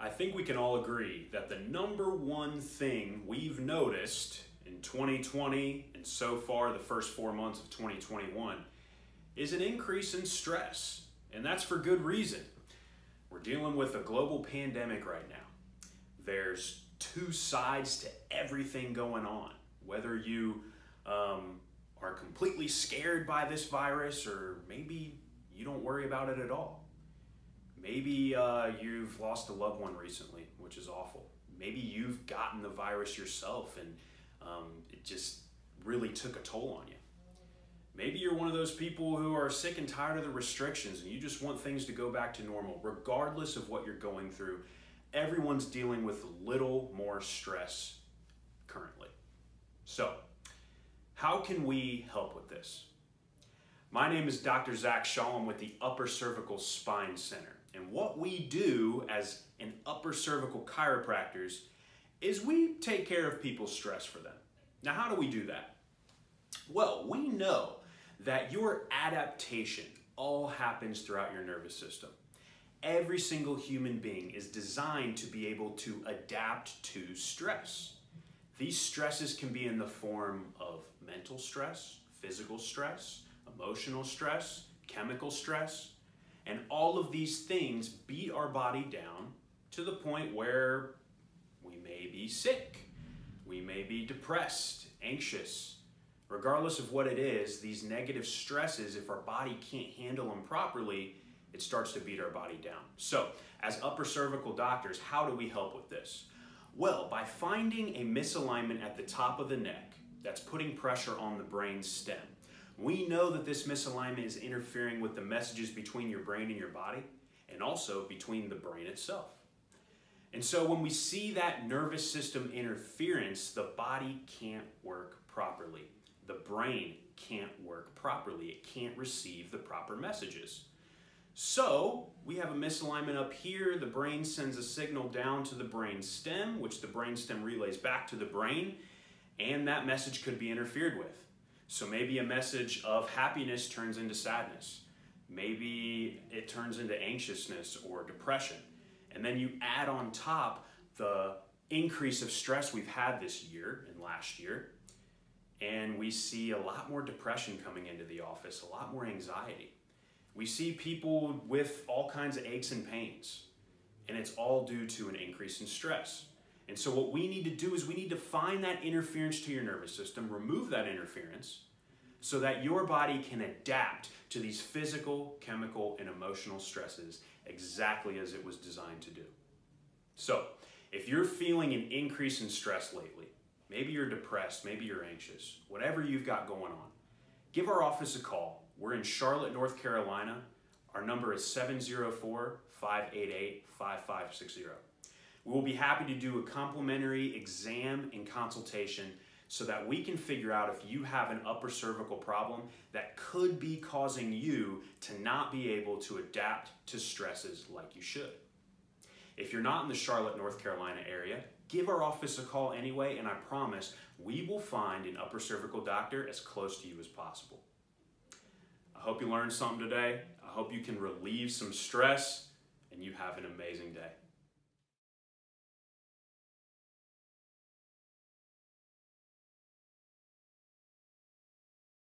I think we can all agree that the number one thing we've noticed in 2020 and so far the first 4 months of 2021 is an increase in stress, and that's for good reason. We're dealing with a global pandemic right now. There's two sides to everything going on. Whether you are completely scared by this virus, or maybe you don't worry about it at all. Maybe you've lost a loved one recently, which is awful. Maybe you've gotten the virus yourself and it just really took a toll on you. Maybe you're one of those people who are sick and tired of the restrictions and you just want things to go back to normal. Regardless of what you're going through, everyone's dealing with a little more stress currently. So, how can we help with this? My name is Dr. Zach Shaw. I'm with the Upper Cervical Spine Center. And what we do as an upper cervical chiropractors is we take care of people's stress for them. Now, how do we do that? Well, we know that your adaptation all happens throughout your nervous system. Every single human being is designed to be able to adapt to stress. These stresses can be in the form of mental stress, physical stress, emotional stress, chemical stress, and all of these things beat our body down to the point where we may be sick, we may be depressed, anxious. Regardless of what it is, these negative stresses, if our body can't handle them properly, it starts to beat our body down. So, as upper cervical doctors, how do we help with this? Well, by finding a misalignment at the top of the neck that's putting pressure on the brain stem. We know that this misalignment is interfering with the messages between your brain and your body, and also between the brain itself. And so when we see that nervous system interference, the body can't work properly. The brain can't work properly. It can't receive the proper messages. So we have a misalignment up here. The brain sends a signal down to the brain stem, which the brain stem relays back to the brain, and that message could be interfered with. So maybe a message of happiness turns into sadness. Maybe it turns into anxiousness or depression. And then you add on top the increase of stress we've had this year and last year, and we see a lot more depression coming into the office, a lot more anxiety. We see people with all kinds of aches and pains, and it's all due to an increase in stress. And so what we need to do is we need to find that interference to your nervous system, remove that interference, so that your body can adapt to these physical, chemical, and emotional stresses exactly as it was designed to do. So, if you're feeling an increase in stress lately, maybe you're depressed, maybe you're anxious, whatever you've got going on, give our office a call. We're in Charlotte, North Carolina. Our number is 704-588-5560. We'll be happy to do a complimentary exam and consultation so that we can figure out if you have an upper cervical problem that could be causing you to not be able to adapt to stresses like you should. If you're not in the Charlotte, North Carolina area, give our office a call anyway, and I promise we will find an upper cervical doctor as close to you as possible. I hope you learned something today. I hope you can relieve some stress, and you have an amazing day.